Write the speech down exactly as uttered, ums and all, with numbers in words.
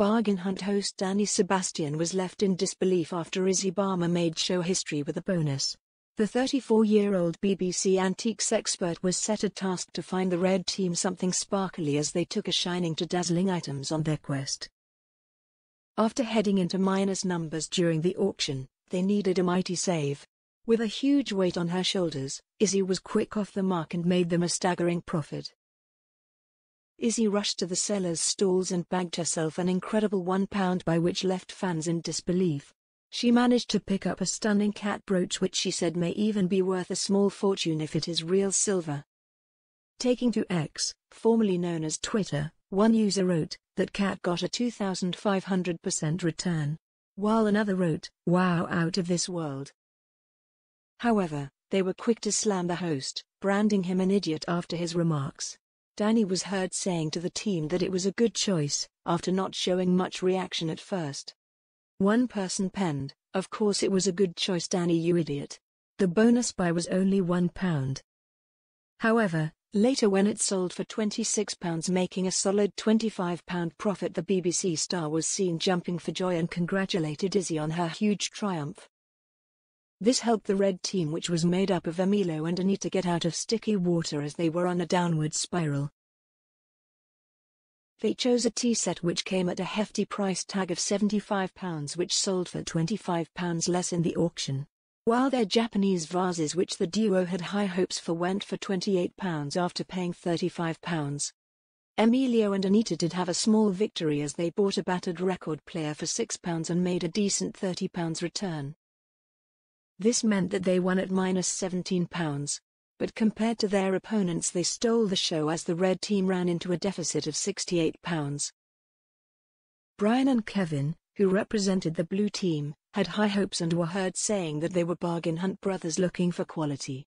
Bargain Hunt host Danny Sebastian was left in disbelief after Izzie Balmer made show history with a bonus. The thirty-four-year-old B B C antiques expert was set a task to find the red team something sparkly as they took a shining to dazzling items on their quest. After heading into minus numbers during the auction, they needed a mighty save. With a huge weight on her shoulders, Izzie was quick off the mark and made them a staggering profit. Izzie rushed to the seller's stalls and bagged herself an incredible one pound buy which left fans in disbelief. She managed to pick up a stunning cat brooch which she said may even be worth a small fortune if it is real silver. Taking to X, formerly known as Twitter, one user wrote, that cat got a two thousand five hundred percent return, while another wrote, wow, out of this world. However, they were quick to slam the host, branding him an idiot after his remarks. Danny was heard saying to the team that it was a good choice, after not showing much reaction at first. One person penned, of course it was a good choice Danny you idiot. The bonus buy was only one pound. However, later when it sold for twenty-six pounds making a solid twenty-five pound profit, the B B C star was seen jumping for joy and congratulated Izzie on her huge triumph. This helped the red team, which was made up of Emilio and Anita, get out of sticky water as they were on a downward spiral. They chose a tea set which came at a hefty price tag of seventy-five pounds, which sold for twenty-five pounds less in the auction, while their Japanese vases, which the duo had high hopes for, went for twenty-eight pounds after paying thirty-five pounds. Emilio and Anita did have a small victory as they bought a battered record player for six pounds and made a decent thirty pounds return. This meant that they won at minus seventeen pounds. But compared to their opponents they stole the show as the red team ran into a deficit of sixty-eight pounds. Brian and Kevin, who represented the blue team, had high hopes and were heard saying that they were bargain hunt brothers looking for quality.